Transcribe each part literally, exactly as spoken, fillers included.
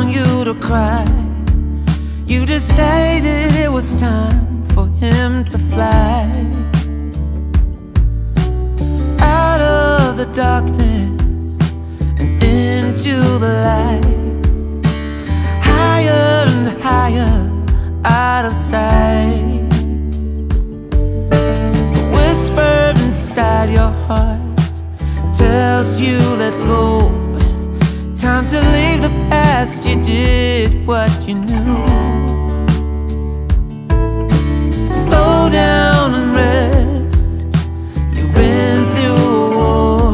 on you to cry. You decided it was time for him to fly out of the darkness and into the light, higher and higher, out of sight. A whisper inside your heart tells you let go. Time to leave the past, you did what you knew. Slow down and rest, you ran through a war.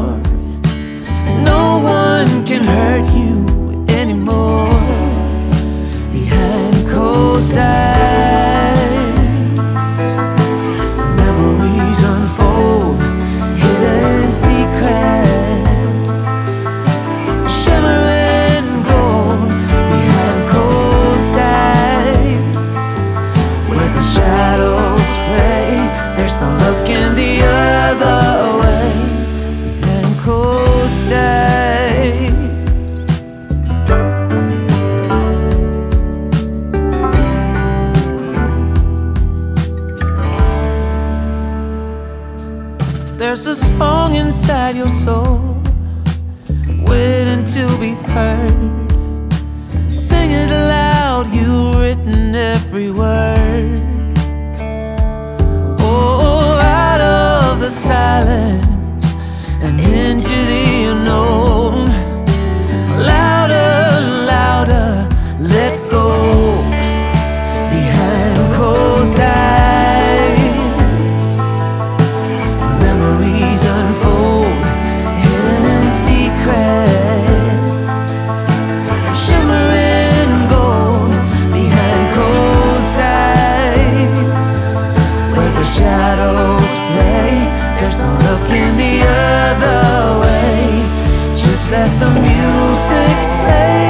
No one can hurt you anymore. Behind closed eyes, memories unfold, hidden secrets, shimmer and gold. Behind closed eyes, where the shadow there's no looking the other way. Behind closed eyes, there's a song inside your soul waiting to be heard. Sing it aloud, you've written every word. The silence and into the unknown, louder, louder, let go. Behind closed eyes, memories unfold, hidden secrets, shimmering gold. Behind closed eyes, where the shadows play, there's no looking the other way. Just let the music play.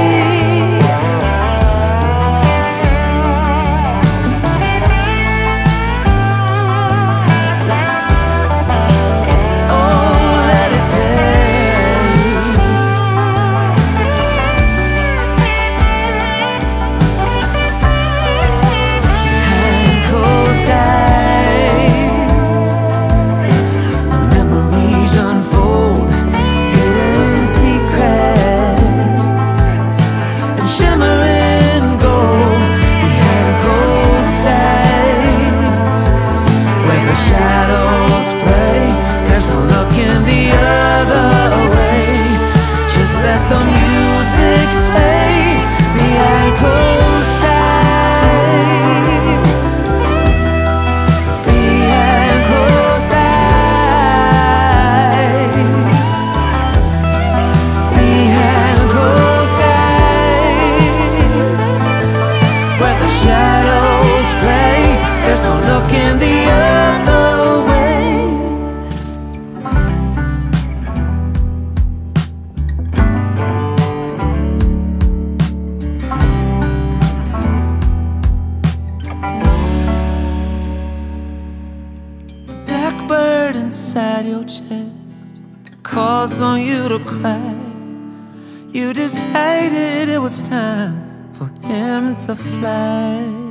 Blackbird inside your chest calls on you to cry. You decided it was time for him to fly.